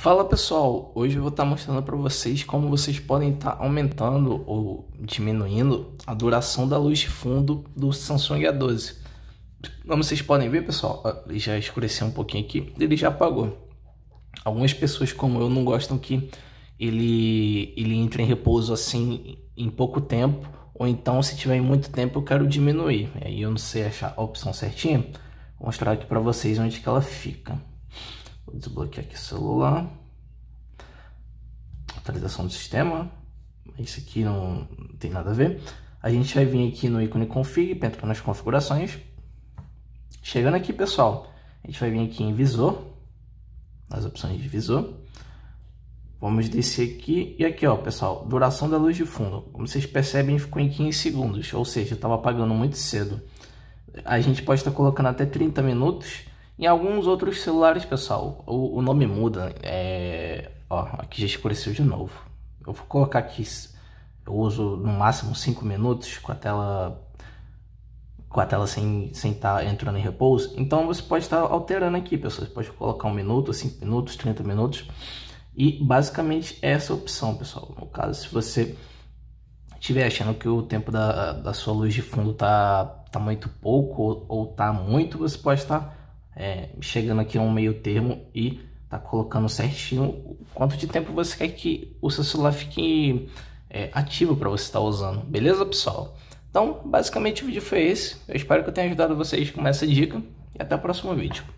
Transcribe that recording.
Fala pessoal, hoje eu vou estar mostrando para vocês como vocês podem estar aumentando ou diminuindo a duração da luz de fundo do Samsung A12. Como vocês podem ver pessoal, ele já escureceu um pouquinho aqui, ele já apagou. Algumas pessoas como eu não gostam que ele entre em repouso assim em pouco tempo, ou então se tiver em muito tempo eu quero diminuir. Aí eu não sei achar a opção certinha, vou mostrar aqui para vocês onde que ela fica. Vou desbloquear aqui o celular, atualização do sistema, isso aqui não tem nada a ver. A gente vai vir aqui no ícone config, entra nas configurações. Chegando aqui pessoal, a gente vai vir aqui em visor, nas opções de visor. Vamos descer aqui e aqui ó pessoal, duração da luz de fundo. Como vocês percebem ficou em 15 segundos, ou seja, estava apagando muito cedo. A gente pode estar colocando até 30 minutos. Em alguns outros celulares, pessoal, o nome muda. Ó, aqui já escureceu de novo. Eu vou colocar aqui, eu uso no máximo 5 minutos com a tela sem estar entrando em repouso. Então você pode estar alterando aqui, pessoal. Você pode colocar 1 minuto, 5 minutos, 30 minutos. E basicamente essa opção, pessoal. No caso, se você estiver achando que o tempo da sua luz de fundo tá muito pouco ou tá muito, você pode estar chegando aqui a um meio termo e tá colocando certinho quanto de tempo você quer que o seu celular fique ativo para você estar usando, beleza pessoal? Então basicamente o vídeo foi esse, eu espero que eu tenha ajudado vocês com essa dica e até o próximo vídeo.